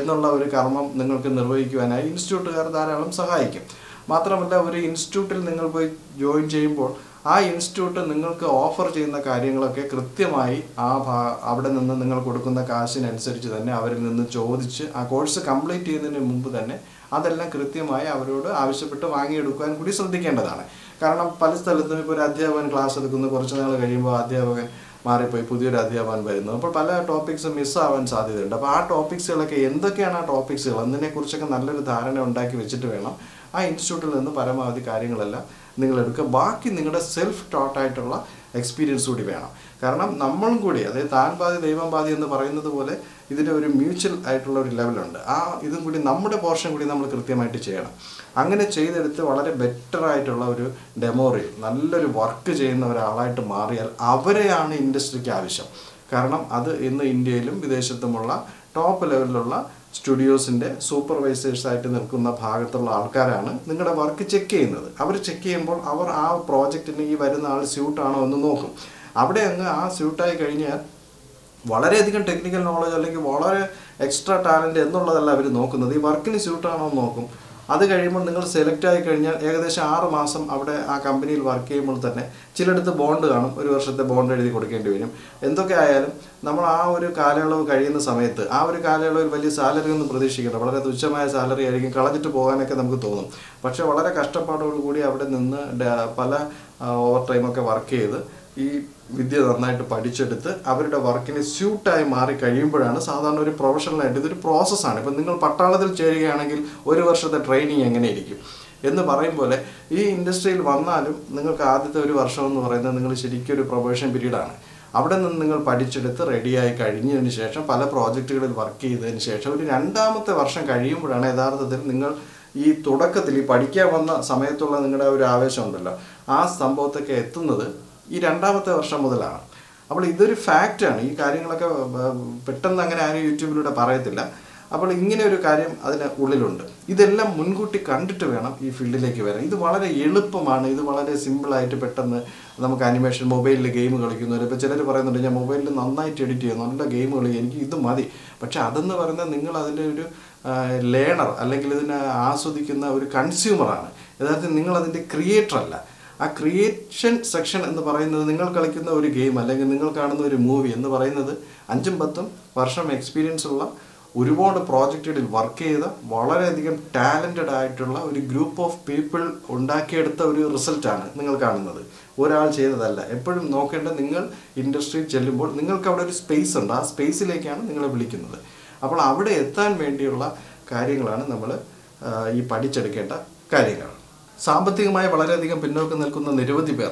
എന്നുള്ള ഒരു കർമ്മം നിങ്ങൾക്ക് നിർവഹിക്കുവാനായി ഇൻസ്റ്റിറ്റ്യൂട്ടുകാർ ധാരാളം സഹായിക്കും. മാത്രമല്ല ഒരു ഇൻസ്റ്റിറ്റ്യൂട്ടിൽ നിങ്ങൾ പോയി ജോയിൻ ചെയ്യുമ്പോൾ ആ ഇൻസ്റ്റിറ്റ്യൂട്ട് നിങ്ങൾക്ക് ഓഫർ ചെയ്യുന്ന കാര്യങ്ങളൊക്കെ കൃത്യമായി അവിടെ നിന്ന് നിങ്ങൾ കൊടുക്കുന്ന കാശിനനുസരിച്ച് തന്നെ അവരിൽ നിന്ന് ചോദിച്ച് ആ കോഴ്സ് കംപ്ലീറ്റ് ചെയ്യുന്നതിന് മുമ്പ് തന്നെ അതെല്ലാം കൃത്യമായി അവരോട് ആവശ്യപ്പെട്ട് വാങ്ങിയെടുക്കാൻ കൂടി ശ്രദ്ധിക്കേണ്ടതാണ്. കാരണം പല സ്ഥലത്തും ഇപ്പോൾ ഒരു അധ്യാപകൻ ക്ലാസ് എടുക്കുന്ന കുറച്ച് നാൾ കഴിയുമ്പോൾ അധ്യാപകൻ മാറിപ്പോയി പുതിയൊരു അധ്യാപകൻ വരുന്നു. അപ്പോൾ പല ടോപ്പിക്സും മിസ്സാവാൻ സാധ്യതയുണ്ട്. അപ്പോൾ ആ ടോപ്പിക്സുകളൊക്കെ എന്തൊക്കെയാണ്, ആ ടോപ്പിക്സുകൾ എന്നതിനെക്കുറിച്ചൊക്കെ നല്ലൊരു ധാരണ ഉണ്ടാക്കി വെച്ചിട്ട് വേണം ആ ഇൻസ്റ്റിറ്റ്യൂട്ടിൽ നിന്ന് പരമാവധി കാര്യങ്ങളെല്ലാം നിങ്ങളെടുക്കുക. ബാക്കി നിങ്ങളുടെ സെൽഫ് ടോട്ടായിട്ടുള്ള എക്സ്പീരിയൻസ് കൂടി വേണം. കാരണം നമ്മളും കൂടി, അതായത് താൻ പാതി ദൈവം പാതി എന്ന് പറയുന്നത് പോലെ ഇതിൻ്റെ ഒരു മ്യൂച്വൽ ആയിട്ടുള്ള ഒരു ലെവലുണ്ട്. ആ ഇതും കൂടി, നമ്മുടെ പോർഷൻ കൂടി നമ്മൾ കൃത്യമായിട്ട് ചെയ്യണം. അങ്ങനെ ചെയ്തെടുത്ത് വളരെ ബെറ്ററായിട്ടുള്ള ഒരു ഡെമോറിൽ നല്ലൊരു വർക്ക് ചെയ്യുന്ന ഒരാളായിട്ട് മാറിയാൽ അവരെയാണ് ഇൻഡസ്ട്രിക്ക് ആവശ്യം. കാരണം അത് ഇന്ന് ഇന്ത്യയിലും വിദേശത്തുമുള്ള ടോപ്പ് ലെവലിലുള്ള സ്റ്റുഡിയോസിൻ്റെ സൂപ്പർവൈസേഴ്സായിട്ട് നിൽക്കുന്ന ഭാഗത്തുള്ള ആൾക്കാരാണ് നിങ്ങളുടെ വർക്ക് ചെക്ക് ചെയ്യുന്നത്. അവർ ചെക്ക് ചെയ്യുമ്പോൾ അവർ ആ പ്രോജക്റ്റിന് ഈ വരുന്ന ആൾ സ്യൂട്ടാണോ എന്ന് നോക്കും. അവിടെ അങ്ങ് ആ സ്യൂട്ടായി കഴിഞ്ഞാൽ വളരെയധികം ടെക്നിക്കൽ നോളജ് അല്ലെങ്കിൽ വളരെ എക്സ്ട്രാ ടാലൻറ്റ് എന്നുള്ളതല്ല അവർ നോക്കുന്നത്, ഈ വർക്കിന് സ്യൂട്ടാണോ എന്ന് നോക്കും. അത് കഴിയുമ്പോൾ നിങ്ങൾ സെലക്ട് ആയി കഴിഞ്ഞാൽ ഏകദേശം 6 മാസം അവിടെ ആ കമ്പനിയിൽ വർക്ക് ചെയ്യുമ്പോൾ തന്നെ ചിലയിടത്ത് ബോണ്ട് കാണും, 1 വർഷത്തെ ബോണ്ട് എഴുതി കൊടുക്കേണ്ടി വരും. എന്തൊക്കെ ആയാലും നമ്മൾ ആ ഒരു കാലയളവ് കഴിയുന്ന സമയത്ത് ആ ഒരു കാലയളവിൽ വലിയ സാലറി ഒന്നും പ്രതീക്ഷിക്കണം. വളരെ തുച്ഛമായ സാലറി ആയിരിക്കും, കളഞ്ഞിട്ട് പോകാനൊക്കെ നമുക്ക് തോന്നും. പക്ഷേ വളരെ കഷ്ടപ്പാടോടുകൂടി അവിടെ നിന്ന് പല ഓവർ ടൈമൊക്കെ വർക്ക് ചെയ്ത് ഈ വിദ്യ നന്നായിട്ട് പഠിച്ചെടുത്ത് അവരുടെ വർക്കിന് സ്യൂട്ടായി മാറി കഴിയുമ്പോഴാണ് സാധാരണ ഒരു പ്രൊഫഷണലായിട്ട്, ഇതൊരു പ്രോസസ്സാണ്. ഇപ്പം നിങ്ങൾ പട്ടാളത്തിൽ ചേരുകയാണെങ്കിൽ 1 വർഷത്തെ ട്രെയിനിങ് എങ്ങനെ ഇരിക്കും എന്ന് പറയും പോലെ ഈ ഇൻഡസ്ട്രിയിൽ വന്നാലും നിങ്ങൾക്ക് ആദ്യത്തെ 1 വർഷം എന്ന് പറയുന്നത് നിങ്ങൾ ശരിക്കും ഒരു പ്രൊബേഷൻ പീരീഡാണ്. അവിടെ നിന്ന് നിങ്ങൾ പഠിച്ചെടുത്ത് റെഡിയായി കഴിഞ്ഞതിന് ശേഷം പല പ്രോജക്റ്റുകളിൽ വർക്ക് ചെയ്തതിന് ശേഷം ഒരു 2ാമത്തെ വർഷം കഴിയുമ്പോഴാണ് യഥാർത്ഥത്തിൽ നിങ്ങൾ ഈ തുടക്കത്തിൽ പഠിക്കാൻ വന്ന സമയത്തുള്ള നിങ്ങളുടെ ഒരു ആവേശം ഉണ്ടല്ലോ ആ സംഭവത്തൊക്കെ എത്തുന്നത് ഈ രണ്ടാമത്തെ വർഷം മുതലാണ് അപ്പോൾ ഇതൊരു ഫാക്റ്റ് ആണ് ഈ കാര്യങ്ങളൊക്കെ പെട്ടെന്ന് അങ്ങനെ ആരും യൂട്യൂബിലൂടെ പറയത്തില്ല അപ്പോൾ ഇങ്ങനെ ഒരു കാര്യം അതിന് ഉള്ളിലുണ്ട് ഇതെല്ലാം മുൻകൂട്ടി കണ്ടിട്ട് വേണം ഈ ഫീൽഡിലേക്ക് വരാൻ ഇത് വളരെ എളുപ്പമാണ് ഇത് വളരെ സിമ്പിൾ ആയിട്ട് പെട്ടെന്ന് നമുക്ക് ആനിമേഷൻ മൊബൈലിൽ ഗെയിം കളിക്കുന്നവർ ഇപ്പോൾ ചിലർ പറയുന്നുണ്ട് ഞാൻ മൊബൈലിൽ നന്നായിട്ട് എഡിറ്റ് ചെയ്യുന്നു നല്ല ഗെയിം കളിക്കും എനിക്ക് ഇത് മതി പക്ഷേ അതെന്ന് പറയുന്നത് നിങ്ങൾ അതിൻ്റെ ഒരു ലേണർ അല്ലെങ്കിൽ ഇതിനെ ആസ്വദിക്കുന്ന ഒരു കൺസ്യൂമറാണ് യഥാർത്ഥത്തിൽ നിങ്ങൾ അതിൻ്റെ ക്രിയേറ്റർ അല്ല ആ ക്രിയേഷൻ സെക്ഷൻ എന്ന് പറയുന്നത് നിങ്ങൾ കളിക്കുന്ന ഒരു ഗെയിം അല്ലെങ്കിൽ നിങ്ങൾ കാണുന്ന ഒരു മൂവി എന്ന് പറയുന്നത് 5-10 വർഷം എക്സ്പീരിയൻസ് ഉള്ള ഒരുപാട് പ്രോജക്റ്റുകളിൽ വർക്ക് ചെയ്ത വളരെയധികം ടാലൻറ്റഡ് ആയിട്ടുള്ള ഒരു ഗ്രൂപ്പ് ഓഫ് പീപ്പിൾ ഉണ്ടാക്കിയെടുത്ത ഒരു റിസൾട്ടാണ് നിങ്ങൾ കാണുന്നത് ഒരാൾ ചെയ്തതല്ല എപ്പോഴും നോക്കേണ്ട നിങ്ങൾ ഇൻഡസ്ട്രിയിൽ ചെല്ലുമ്പോൾ നിങ്ങൾക്ക് അവിടെ ഒരു സ്പേസ് ഉണ്ട് ആ സ്പേസിലേക്കാണ് നിങ്ങളെ വിളിക്കുന്നത് അപ്പോൾ അവിടെ എത്താൻ വേണ്ടിയുള്ള കാര്യങ്ങളാണ് നമ്മൾ ഈ പഠിച്ചെടുക്കേണ്ട കാര്യങ്ങൾ സാമ്പത്തികമായി വളരെയധികം പിന്നോക്കം നിൽക്കുന്ന നിരവധി പേർ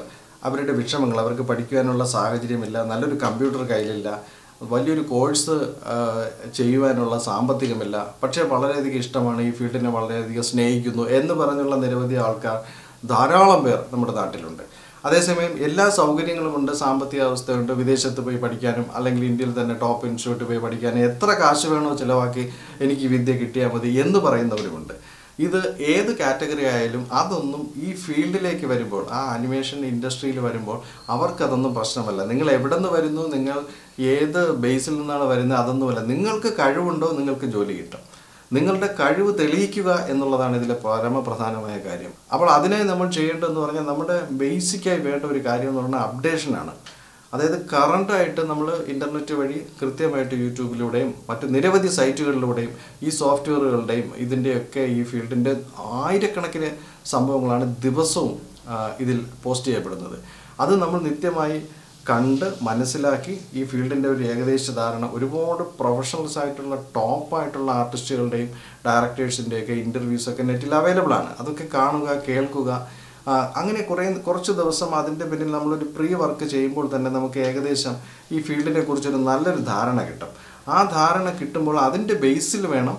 അവരുടെ വിഷമങ്ങൾ അവർക്ക് പഠിക്കുവാനുള്ള സാഹചര്യമില്ല നല്ലൊരു കമ്പ്യൂട്ടർ കയ്യിലില്ല വലിയൊരു കോഴ്സ് ചെയ്യുവാനുള്ള സാമ്പത്തികമില്ല പക്ഷേ വളരെയധികം ഇഷ്ടമാണ് ഈ ഫീൽഡിനെ വളരെയധികം സ്നേഹിക്കുന്നു എന്ന് പറഞ്ഞുള്ള നിരവധി ആൾക്കാർ ധാരാളം പേർ നമ്മുടെ നാട്ടിലുണ്ട് അതേസമയം എല്ലാ സൗകര്യങ്ങളുമുണ്ട് സാമ്പത്തിക അവസ്ഥയുണ്ട് വിദേശത്ത് പോയി പഠിക്കാനും അല്ലെങ്കിൽ ഇന്ത്യയിൽ തന്നെ ടോപ്പ് ഇൻസ്റ്റിറ്റ്യൂട്ട് പോയി പഠിക്കാനും എത്ര കാശ് വേണോ ചിലവാക്കി എനിക്ക് വിദ്യ കിട്ടിയാൽ മതി എന്ന് പറയുന്നവരുമുണ്ട് ഇത് ഏത് കാറ്റഗറി ആയാലും അതൊന്നും ഈ ഫീൽഡിലേക്ക് വരുമ്പോൾ ആ ആനിമേഷൻ ഇൻഡസ്ട്രിയിൽ വരുമ്പോൾ അവർക്കതൊന്നും പ്രശ്നമല്ല നിങ്ങൾ എവിടെ നിന്ന് വരുന്നു നിങ്ങൾ ഏത് ബേസിൽ നിന്നാണ് വരുന്നത് അതൊന്നുമല്ല നിങ്ങൾക്ക് കഴിവുണ്ടോ നിങ്ങൾക്ക് ജോലി കിട്ടും നിങ്ങളുടെ കഴിവ് തെളിയിക്കുക എന്നുള്ളതാണ് ഇതിലെ പരമപ്രധാനമായ കാര്യം അപ്പോൾ അതിനെ നമ്മൾ ചെയ്യേണ്ടതെന്ന് പറഞ്ഞാൽ നമ്മുടെ ബേസിക്കായി വേണ്ട ഒരു കാര്യം എന്ന് പറഞ്ഞാൽ അപ്ഡേഷനാണ് അതായത് കറണ്ടായിട്ട് നമ്മൾ ഇൻ്റർനെറ്റ് വഴി കൃത്യമായിട്ട് യൂട്യൂബിലൂടെയും മറ്റ് നിരവധി സൈറ്റുകളിലൂടെയും ഈ സോഫ്റ്റ്വെയറുകളുടെയും ഇതിൻ്റെയൊക്കെ ഈ ഫീൽഡിൻ്റെ ആയിരക്കണക്കിന് സംഭവങ്ങളാണ് ദിവസവും ഇതിൽ പോസ്റ്റ് ചെയ്യപ്പെടുന്നത് അത് നമ്മൾ നിത്യമായി കണ്ട് മനസ്സിലാക്കി ഈ ഫീൽഡിൻ്റെ ഒരു ഏകദേശ ധാരണ ഒരുപാട് പ്രൊഫഷണൽസ് ആയിട്ടുള്ള ടോപ്പായിട്ടുള്ള ആർട്ടിസ്റ്റുകളുടെയും ഡയറക്ടേഴ്സിൻ്റെയൊക്കെ ഇൻ്റർവ്യൂസൊക്കെ നെറ്റിൽ അവൈലബിൾ ആണ് അതൊക്കെ കാണുക കേൾക്കുക അങ്ങനെ കുറച്ച് ദിവസം അതിൻ്റെ പിന്നിൽ നമ്മളൊരു പ്രീ വർക്ക് ചെയ്യുമ്പോൾ തന്നെ നമുക്ക് ഏകദേശം ഈ ഫീൽഡിനെ കുറിച്ചൊരു നല്ലൊരു ധാരണ കിട്ടും ആ ധാരണ കിട്ടുമ്പോൾ അതിൻ്റെ ബേസിൽ വേണം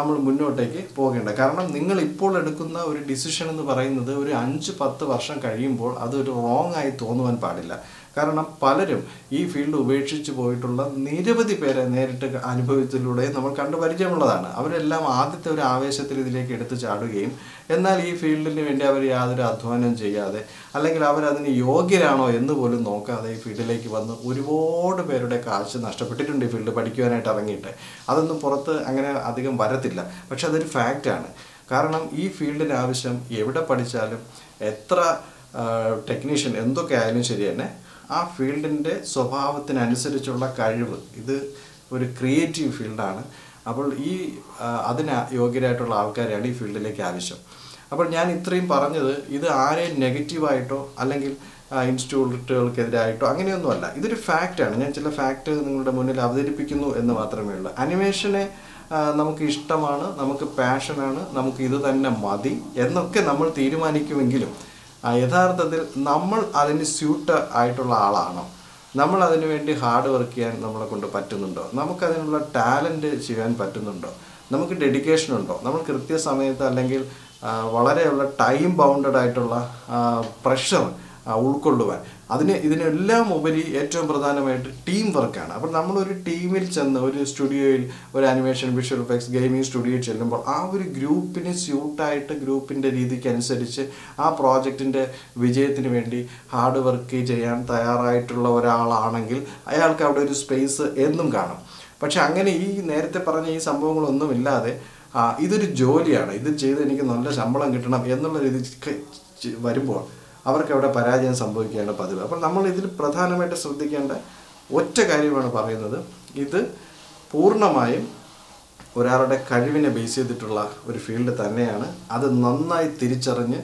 നമ്മൾ മുന്നോട്ടേക്ക് പോകേണ്ടത് കാരണം നിങ്ങൾ ഇപ്പോൾ എടുക്കുന്ന ഒരു ഡിസിഷൻ എന്ന് പറയുന്നത് ഒരു 5-10 വർഷം കഴിയുമ്പോൾ അതൊരു റോങ് ആയി തോന്നുവാൻ പാടില്ല കാരണം പലരും ഈ ഫീൽഡ് ഉപേക്ഷിച്ച് പോയിട്ടുള്ള നിരവധി പേരെ നേരിട്ട് അനുഭവത്തിലൂടെ നമ്മൾ കണ്ടു പരിചയമുള്ളതാണ് അവരെല്ലാം ആദ്യത്തെ ഒരു ആവേശത്തിൽ ഇതിലേക്ക് എടുത്തു ചാടുകയും എന്നാൽ ഈ ഫീൽഡിന് വേണ്ടി അവർ യാതൊരു അധ്വാനം ചെയ്യാതെ അല്ലെങ്കിൽ അവരതിന് യോഗ്യരാണോ എന്ന് പോലും നോക്കാതെ ഈ ഫീൽഡിലേക്ക് വന്ന് ഒരുപാട് പേരുടെ കാശ് നഷ്ടപ്പെട്ടിട്ടുണ്ട് ഈ ഫീൽഡ് പഠിക്കുവാനായിട്ട് ഇറങ്ങിയിട്ട് അതൊന്നും പുറത്ത് അങ്ങനെ അധികം വരത്തില്ല പക്ഷെ അതൊരു ഫാക്റ്റാണ് കാരണം ഈ ഫീൽഡിന് ആവശ്യം എവിടെ പഠിച്ചാലും എത്ര ടെക്നീഷ്യൻ എന്തൊക്കെ ആയാലും ശരി തന്നെ ആ ഫീൽഡിൻ്റെ സ്വഭാവത്തിനനുസരിച്ചുള്ള കഴിവ് ഇത് ഒരു ക്രിയേറ്റീവ് ഫീൽഡാണ് അപ്പോൾ ഈ അതിന് യോഗ്യരായിട്ടുള്ള ആൾക്കാരെയാണ് ഈ ഫീൽഡിലേക്ക് ആവശ്യം അപ്പോൾ ഞാൻ ഇത്രയും പറഞ്ഞത് ഇത് ആരെയും നെഗറ്റീവായിട്ടോ അല്ലെങ്കിൽ ഇൻസ്റ്റിറ്റ്യൂട്ടുകൾക്കെതിരായിട്ടോ അങ്ങനെയൊന്നുമല്ല ഇതൊരു ഫാക്റ്റാണ് ഞാൻ ചില ഫാക്റ്റ് നിങ്ങളുടെ മുന്നിൽ അവതരിപ്പിക്കുന്നു എന്ന് മാത്രമേ ഉള്ളൂ ആനിമേഷനെ നമുക്ക് ഇഷ്ടമാണ് നമുക്ക് പാഷനാണ് നമുക്ക് ഇത് തന്നെ മതി എന്നൊക്കെ നമ്മൾ തീരുമാനിക്കുമെങ്കിലും യഥാർത്ഥത്തിൽ നമ്മൾ അതിന് സ്യൂട്ട് ആയിട്ടുള്ള ആളാണോ നമ്മൾ അതിനു വേണ്ടി ഹാർഡ് വർക്ക് ചെയ്യാൻ നമ്മളെ കൊണ്ട് പറ്റുന്നുണ്ടോ നമുക്കതിനുള്ള ടാലൻറ്റ് ചെയ്യാൻ പറ്റുന്നുണ്ടോ നമുക്ക് ഡെഡിക്കേഷൻ ഉണ്ടോ നമ്മൾ കൃത്യസമയത്ത് അല്ലെങ്കിൽ വളരെയുള്ള ടൈം ബൗണ്ടഡ് ആയിട്ടുള്ള പ്രഷർ ഉൾക്കൊള്ളുവാൻ ഇതിനെല്ലാം ഉപരി ഏറ്റവും പ്രധാനമായിട്ട് ടീം വർക്കാണ് അപ്പോൾ നമ്മളൊരു ടീമിൽ ചെന്ന് ഒരു സ്റ്റുഡിയോയിൽ ഒരു ആനിമേഷൻ വിഷ്വൽ എഫക്ട്സ് ഗെയിമിംഗ് സ്റ്റുഡിയോയിൽ ചെല്ലുമ്പോൾ ആ ഒരു ഗ്രൂപ്പിന് സ്യൂട്ടായിട്ട് ഗ്രൂപ്പിൻ്റെ രീതിക്കനുസരിച്ച് ആ പ്രോജക്റ്റിൻ്റെ വിജയത്തിന് വേണ്ടി ഹാർഡ് വർക്ക് ചെയ്യാൻ തയ്യാറായിട്ടുള്ള ഒരാളാണെങ്കിൽ അയാൾക്ക് അവിടെ ഒരു സ്പേസ് എന്നും കാണും പക്ഷെ അങ്ങനെ ഈ നേരത്തെ പറഞ്ഞ ഈ സംഭവങ്ങളൊന്നുമില്ലാതെ ഇതൊരു ജോലിയാണ് ഇത് ചെയ്ത് എനിക്ക് നല്ല ശമ്പളം കിട്ടണം എന്നുള്ള രീതിക്ക് വരുമ്പോൾ അവർക്ക് അവിടെ പരാജയം സംഭവിക്കുകയാണ് പതിവ് അപ്പോൾ നമ്മൾ ഇതിൽ പ്രധാനമായിട്ട് ശ്രദ്ധിക്കേണ്ട ഒറ്റ കാര്യമാണ് പറയുന്നത് ഇത് പൂർണ്ണമായും ഒരാളുടെ കഴിവിനെ ബേസ് ചെയ്തിട്ടുള്ള ഒരു ഫീൽഡ് തന്നെയാണ് അത് നന്നായി തിരിച്ചറിഞ്ഞ്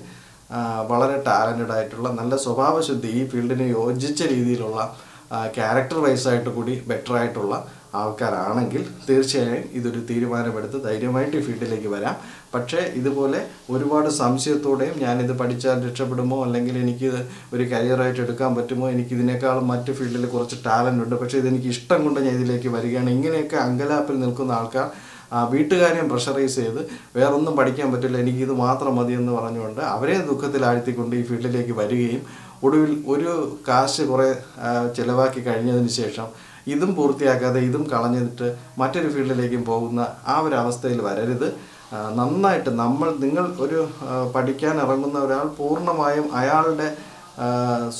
വളരെ ടാലൻറ്റഡ് ആയിട്ടുള്ള നല്ല സ്വഭാവശുദ്ധി ഈ ഫീൽഡിന് യോജിച്ച രീതിയിലുള്ള ക്യാരക്ടർ വൈസായിട്ട് കൂടി ബെറ്റർ ആയിട്ടുള്ള ആൾക്കാരാണെങ്കിൽ തീർച്ചയായും ഇതൊരു തീരുമാനമെടുത്ത് ധൈര്യമായിട്ട് ഈ ഫീൽഡിലേക്ക് വരാം പക്ഷേ ഇതുപോലെ ഒരുപാട് സംശയത്തോടെയും ഞാനിത് പഠിച്ചാൽ രക്ഷപ്പെടുമോ അല്ലെങ്കിൽ എനിക്ക് ഒരു കരിയറായിട്ട് എടുക്കാൻ പറ്റുമോ എനിക്കിതിനേക്കാളും മറ്റ് ഫീൽഡിൽ കുറച്ച് ടാലൻ്റ് ഉണ്ട് പക്ഷേ ഇതെനിക്ക് ഇഷ്ടം കൊണ്ട് ഞാൻ ഇതിലേക്ക് വരികയാണ് ഇങ്ങനെയൊക്കെ അങ്കലാപ്പിൽ നിൽക്കുന്ന ആൾക്കാർ വീട്ടുകാര്യം പ്രഷറൈസ് ചെയ്ത് വേറൊന്നും പഠിക്കാൻ പറ്റില്ല എനിക്കിത് മാത്രം മതി എന്ന് പറഞ്ഞുകൊണ്ട് അവരെ ദുഃഖത്തിലാഴ്ത്തിക്കൊണ്ട് ഈ ഫീൽഡിലേക്ക് വരികയും ഒടുവിൽ ഒരു കാശ് കുറേ ചിലവാക്കി കഴിഞ്ഞതിന് ശേഷം ഇതും പൂർത്തിയാക്കാതെ ഇതും കളഞ്ഞിട്ട് മറ്റൊരു ഫീൽഡിലേക്കും പോകുന്ന ആ ഒരു അവസ്ഥയിൽ വരരുത്. നന്നായിട്ട് നിങ്ങൾ ഒരു പഠിക്കാൻ ഇറങ്ങുന്ന ഒരാൾ പൂർണ്ണമായും അയാളുടെ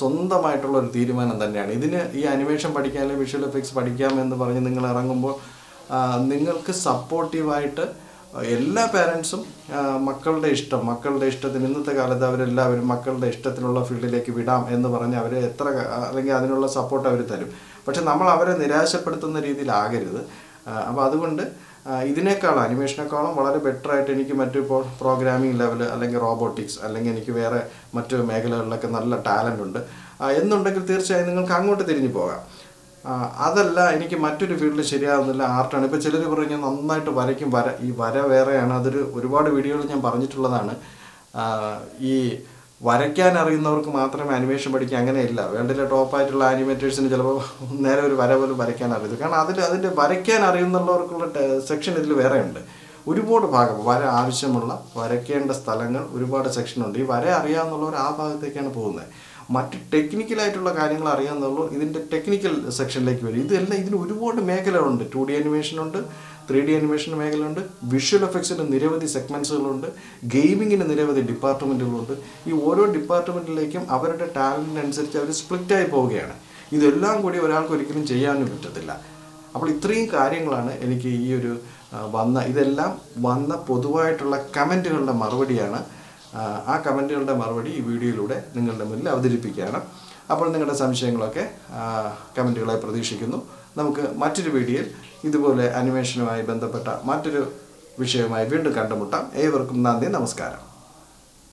സ്വന്തമായിട്ടുള്ള ഒരു തീരുമാനം തന്നെയാണ്. ഇതിന് ഈ അനിമേഷൻ പഠിക്കാൻ അല്ലെങ്കിൽ വിഷ്വൽ എഫക്ട്സ് പഠിക്കാമെന്ന് പറഞ്ഞ് നിങ്ങൾ ഇറങ്ങുമ്പോൾ നിങ്ങൾക്ക് സപ്പോർട്ടീവായിട്ട് എല്ലാ പാരൻസും മക്കളുടെ ഇഷ്ടത്തിന് ഇന്നത്തെ കാലത്ത് അവരെല്ലാവരും മക്കളുടെ ഇഷ്ടത്തിനുള്ള ഫീൽഡിലേക്ക് വിടാം എന്ന് പറഞ്ഞ് അവരെ എത്ര അല്ലെങ്കിൽ അതിനുള്ള സപ്പോർട്ട് അവർ തരും. പക്ഷെ നമ്മൾ അവരെ നിരാശപ്പെടുത്തുന്ന രീതിയിലാകരുത്. അപ്പോൾ അതുകൊണ്ട് ഇതിനേക്കാളും അനിമേഷനേക്കാളും വളരെ ബെറ്റർ ആയിട്ട് എനിക്ക് മറ്റു ഇപ്പോൾ പ്രോഗ്രാമിംഗ് ലെവൽ അല്ലെങ്കിൽ റോബോട്ടിക്സ് അല്ലെങ്കിൽ എനിക്ക് വേറെ മറ്റു മേഖലകളിലൊക്കെ നല്ല ടാലൻ്റ് ഉണ്ട് എന്നുണ്ടെങ്കിൽ തീർച്ചയായും നിങ്ങൾക്ക് അങ്ങോട്ട് തിരിഞ്ഞു പോകാം. അതല്ല എനിക്ക് മറ്റൊരു ഫീൽഡിൽ ശരിയാവുന്നില്ല ആർട്ടാണ്. ഇപ്പോൾ ചിലർ പറഞ്ഞ് ഞാൻ നന്നായിട്ട് വരയ്ക്കും, ഈ വര വേറെയാണ്. അതൊരു ഒരുപാട് വീഡിയോകളിൽ ഞാൻ പറഞ്ഞിട്ടുള്ളതാണ്. ഈ വരയ്ക്കാൻ അറിയുന്നവർക്ക് മാത്രമേ അനിമേഷൻ പഠിക്കാൻ, അങ്ങനെയില്ല. വേൾഡിലെ ടോപ്പായിട്ടുള്ള ആനിമേറ്റേഴ്സിന് ചിലപ്പോൾ നേരെ ഒരു വര പോലും വരയ്ക്കാൻ അറിയൂ. കാരണം അതിൻ്റെ വരയ്ക്കാൻ അറിയുന്നുള്ളവർക്കുള്ള സെക്ഷൻ ഇതിൽ വേറെയുണ്ട്. ഒരുപാട് ഭാഗം വര ആവശ്യമുള്ള വരയ്ക്കേണ്ട സ്ഥലങ്ങൾ ഒരുപാട് സെക്ഷനുണ്ട്. ഈ വര അറിയാമെന്നുള്ളവർ ആ ഭാഗത്തേക്കാണ് പോകുന്നത്. മറ്റ് ടെക്നിക്കലായിട്ടുള്ള കാര്യങ്ങൾ അറിയാമെന്നുള്ളൂ ഇതിൻ്റെ ടെക്നിക്കൽ സെക്ഷനിലേക്ക് വരും. ഇതെല്ലാം ഇതിന് ഒരുപാട് മേഖലകളുണ്ട്. 2D അനിമേഷനുണ്ട്, 3D അനിമേഷൻ മേഖലയുണ്ട്, വിഷ്വൽ എഫക്ട്സിന് നിരവധി സെഗ്മെൻറ്റ്സുകളുണ്ട്, ഗെയിമിങ്ങിന് നിരവധി ഡിപ്പാർട്ട്മെൻറ്റുകളുണ്ട്. ഈ ഓരോ ഡിപ്പാർട്ട്മെൻറ്റിലേക്കും അവരുടെ ടാലൻ്റ് അനുസരിച്ച് അവർ സ്പ്ലിറ്റായി പോവുകയാണ്. ഇതെല്ലാം കൂടി ഒരാൾക്ക് ഒരിക്കലും ചെയ്യാനും പറ്റത്തില്ല. അപ്പോൾ ഇത്രയും കാര്യങ്ങളാണ് എനിക്ക് ഈ ഒരു ഇതെല്ലാം വന്ന പൊതുവായിട്ടുള്ള കമൻറ്റുകളുടെ മറുപടിയാണ്. ആ കമൻറ്റുകളുടെ മറുപടി ഈ വീഡിയോയിലൂടെ നിങ്ങളുടെ മുന്നിൽ അവതരിപ്പിക്കുകയാണ്. അപ്പോൾ നിങ്ങളുടെ സംശയങ്ങളൊക്കെ കമൻറ്റുകളായി പ്രതീക്ഷിക്കുന്നു. നമുക്ക് മറ്റൊരു വീഡിയോയിൽ ഇതുപോലെ അനിമേഷനുമായി ബന്ധപ്പെട്ട മറ്റൊരു വിഷയവുമായി വീണ്ടും കണ്ടുമുട്ടാം. ഏവർക്കും നന്ദി, നമസ്കാരം.